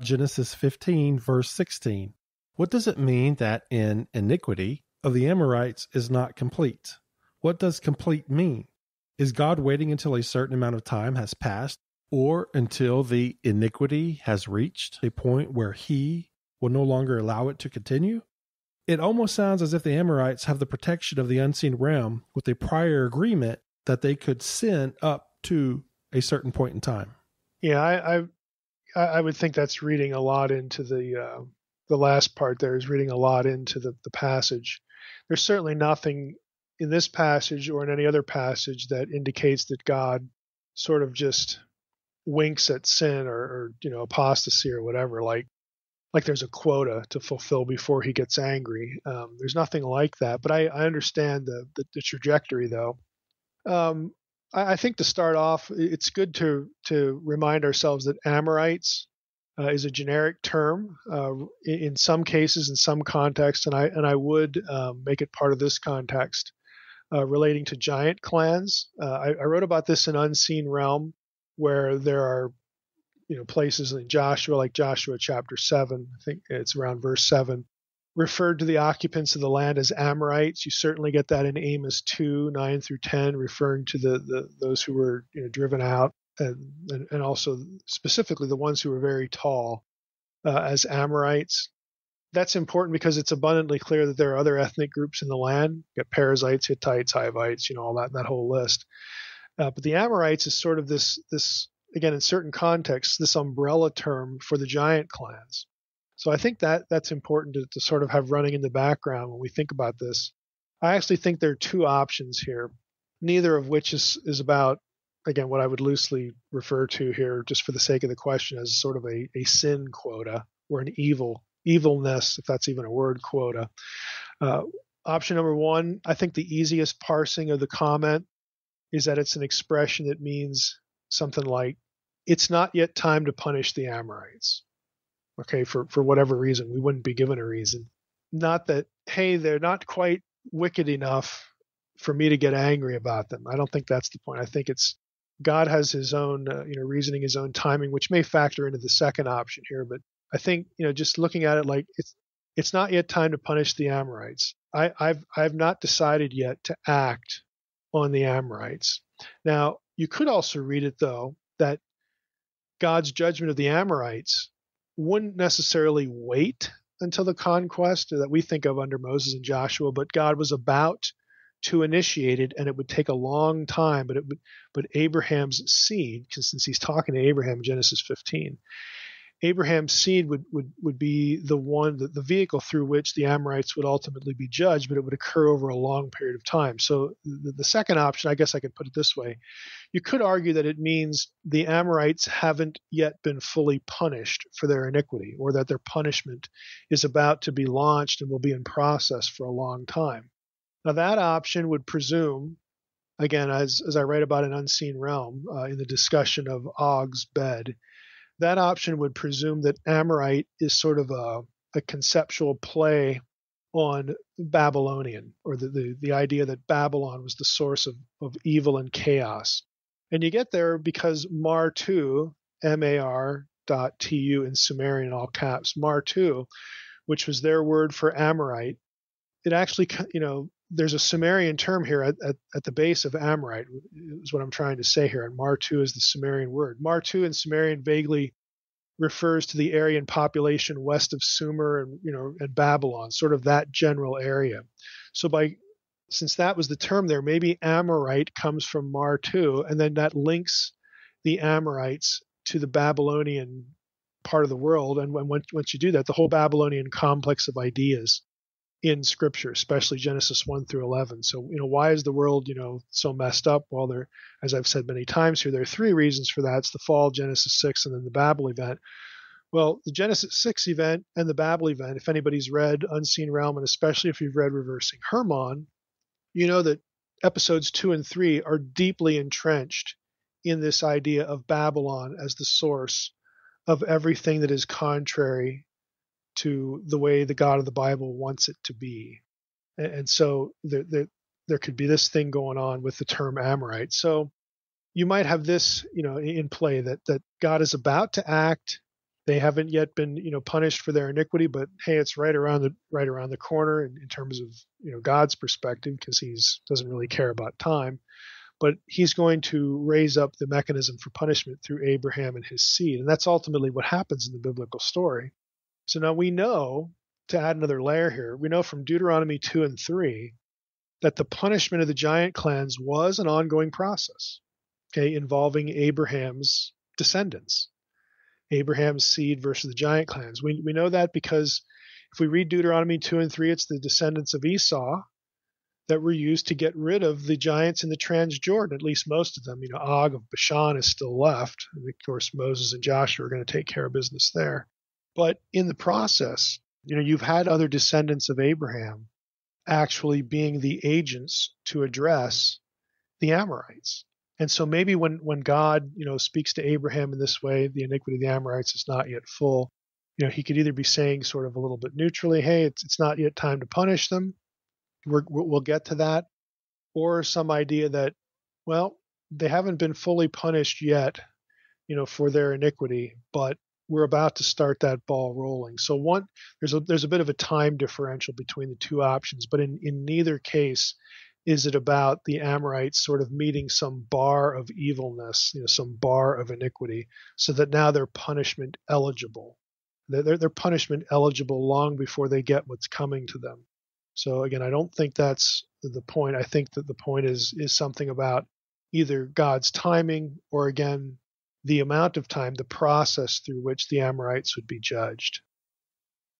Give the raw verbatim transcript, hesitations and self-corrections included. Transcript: Genesis fifteen, verse sixteen. What does it mean that in iniquity of the Amorites is not complete? What does complete mean? Is God waiting until a certain amount of time has passed, or until the iniquity has reached a point where he will no longer allow it to continue? It almost sounds as if the Amorites have the protection of the unseen realm with a prior agreement that they could sin up to a certain point in time. Yeah, I I, I would think that's reading a lot into the uh, the last part there is reading a lot into the, the passage. There's certainly nothing in this passage or in any other passage that indicates that God sort of just winks at sin or, or you know, apostasy or whatever, like like there's a quota to fulfill before he gets angry. Um, there's nothing like that. But I, I understand the, the, the trajectory, though. Um, I, I think to start off, it's good to to remind ourselves that Amorites uh, is a generic term uh, in, in some cases, in some contexts, and I and I would um, make it part of this context uh, relating to giant clans. Uh, I, I wrote about this in Unseen Realm, where there are, you know, places in Joshua, like Joshua chapter seven, I think it's around verse seven, referred to the occupants of the land as Amorites. You certainly get that in Amos two, nine through ten, referring to the, the those who were, you know, driven out, and, and, and also specifically the ones who were very tall uh, as Amorites. That's important because it's abundantly clear that there are other ethnic groups in the land. You got Perizzites, Hittites, Hivites, you know, all that, that whole list. Uh, but the Amorites is sort of this, this again, in certain contexts, this umbrella term for the giant clans. So I think that that's important to, to sort of have running in the background when we think about this. I actually think there are two options here, neither of which is, is about, again, what I would loosely refer to here, just for the sake of the question, as sort of a, a sin quota or an evil, evilness, if that's even a word, quota. Uh, option number one, I think the easiest parsing of the comment is that it's an expression that means something like, it's not yet time to punish the Amorites. Okay, for, for whatever reason. We wouldn't be given a reason. Not that, hey, they're not quite wicked enough for me to get angry about them. I don't think that's the point. I think it's God has his own uh, you know, reasoning, his own timing, which may factor into the second option here. But I think, you know, just looking at it like it's it's not yet time to punish the Amorites. I, I've I've not decided yet to act on the Amorites. Now, you could also read it, though, that God's judgment of the Amorites wouldn't necessarily wait until the conquest that we think of under Moses and Joshua, but God was about to initiate it, and it would take a long time, but it would, but Abraham's seed, since he's talking to Abraham in Genesis fifteen, Abraham's seed would, would, would be the one, the, the vehicle through which the Amorites would ultimately be judged, but it would occur over a long period of time. So the, the second option, I guess I could put it this way. You could argue that it means the Amorites haven't yet been fully punished for their iniquity, or that their punishment is about to be launched and will be in process for a long time. Now that option would presume, again, as, as I write about in Unseen Realm, uh, in the discussion of Og's bed, that option would presume that Amorite is sort of a, a conceptual play on Babylonian, or the, the, the idea that Babylon was the source of, of evil and chaos. And you get there because Martu, M A R dot T U in Sumerian, all caps, Martu, which was their word for Amorite, it actually, you know, there's a Sumerian term here at, at, at the base of Amorite, is what I'm trying to say here, and Martu is the Sumerian word. Martu in Sumerian vaguely refers to the Aryan population west of Sumer and, you know, and Babylon, sort of that general area. So by since that was the term there, maybe Amorite comes from Martu, and then that links the Amorites to the Babylonian part of the world. And when, once you do that, the whole Babylonian complex of ideas in Scripture, especially Genesis one through eleven. So, you know, why is the world, you know, so messed up? Well, there, as I've said many times here, there are three reasons for that. It's the fall, Genesis six, and then the Babel event. Well, the Genesis six event and the Babel event, if anybody's read Unseen Realm, and especially if you've read Reversing Hermon, you know that episodes two and three are deeply entrenched in this idea of Babylon as the source of everything that is contrary to the way the God of the Bible wants it to be. And so there, there, there could be this thing going on with the term Amorite. So you might have this, you know, in play that, that God is about to act, They haven't yet been, you know, punished for their iniquity, but hey, it's right around the right around the corner in, in terms of, you know, God's perspective, because he's doesn't really care about time. But he's going to raise up the mechanism for punishment through Abraham and his seed. And that's ultimately what happens in the biblical story. So now we know, to add another layer here, we know from Deuteronomy two and three that the punishment of the giant clans was an ongoing process, okay, involving Abraham's descendants, Abraham's seed versus the giant clans. We, we know that because if we read Deuteronomy two and three, it's the descendants of Esau that were used to get rid of the giants in the Transjordan, at least most of them. You know, Og of Bashan is still left. And of course, Moses and Joshua are going to take care of business there. But in the process, you know, you've had other descendants of Abraham actually being the agents to address the Amorites. And so maybe when, when God, you know, speaks to Abraham in this way, the iniquity of the Amorites is not yet full. You know, he could either be saying sort of a little bit neutrally, hey, it's, it's not yet time to punish them. We're, we'll get to that, or some idea that, well, they haven't been fully punished yet, you know, for their iniquity, but we're about to start that ball rolling. So one, there's a there's a bit of a time differential between the two options, but in, in neither case is it about the Amorites sort of meeting some bar of evilness, you know, some bar of iniquity, so that now they're punishment eligible. They're, they're punishment eligible long before they get what's coming to them. So again, I don't think that's the point. I think that the point is is something about either God's timing or, again, the amount of time, the process through which the Amorites would be judged.